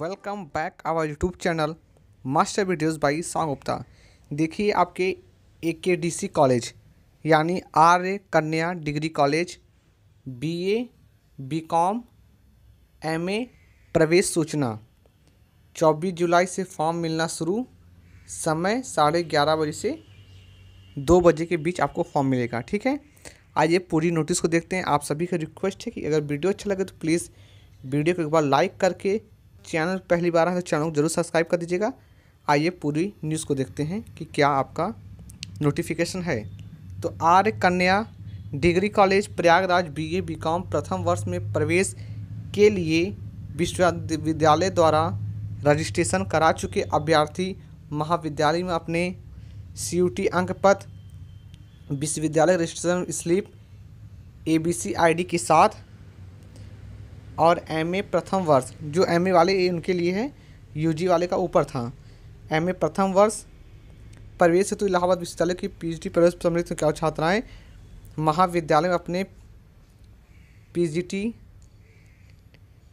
Welcome back our YouTube channel master videos by Sawan Gupta. देखिए आपके AKDC college यानी Arya Kanya degree college BA BCom MA प्रवेश सूचना 24 जुलाई से फॉर्म मिलना शुरू। समय 11:30 बजे से 2 बजे के बीच आपको फॉर्म मिलेगा। ठीक है, आइए पूरी नोटिस को देखते हैं। आप सभी का रिक्वेस्ट है कि अगर वीडियो अच्छा लगे तो प्लीज़ वीडियो को एक बार लाइक करके, चैनल पहली बार है तो चैनल को जरूर सब्सक्राइब कर दीजिएगा। आइए पूरी न्यूज़ को देखते हैं कि क्या आपका नोटिफिकेशन है। तो Arya Kanya degree college Prayagraj BA BCom प्रथम वर्ष में प्रवेश के लिए विश्वविद्यालय द्वारा रजिस्ट्रेशन करा चुके अभ्यर्थी महाविद्यालय में अपने CUT अंक पत्र, विश्वविद्यालय रजिस्ट्रेशन स्लिप, ABC ID के साथ और MA प्रथम वर्ष, जो MA वाले ये उनके लिए है, UG वाले का ऊपर था। MA प्रथम वर्ष प्रवेश हेतु इलाहाबाद विश्वविद्यालय की PGT प्रवेश सम्मिलित छात्राएँ महाविद्यालय में अपने PGT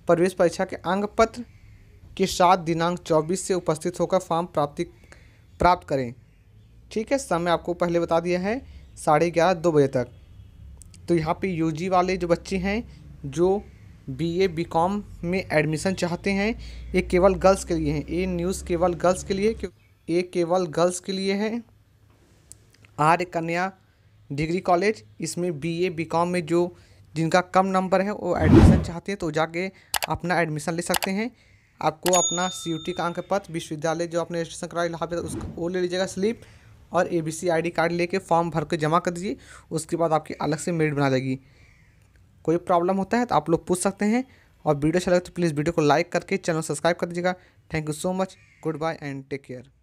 प्रवेश परीक्षा के अंक पत्र के साथ दिनांक 24 से उपस्थित होकर फॉर्म प्राप्त करें। ठीक है, समय आपको पहले बता दिया है 11:30 से 2 बजे तक। तो यहाँ पे UG वाले जो बच्चे हैं जो BA BCom में एडमिशन चाहते हैं, ये केवल गर्ल्स के लिए हैं। ये न्यूज़ केवल गर्ल्स के लिए, ये केवल गर्ल्स के लिए है। आर्य कन्या डिग्री कॉलेज, इसमें BA BCom में जो जिनका कम नंबर है वो एडमिशन चाहते हैं तो जाके अपना एडमिशन ले सकते हैं। आपको अपना CUT का अंक पत्र, विश्वविद्यालय जो आपने रजिस्ट्रेशन कराया इलाहाबाद उसको वो ले लीजिएगा स्लिप, और ABC ID कार्ड लेके फॉर्म भर के जमा कर दीजिए। उसके बाद आपकी अलग से मेरिट बना देगी। कोई प्रॉब्लम होता है तो आप लोग पूछ सकते हैं। और वीडियो अच्छा लगे तो प्लीज़ वीडियो को लाइक करके चैनल सब्सक्राइब कर दीजिएगा। Thank you so much, good bye and take care.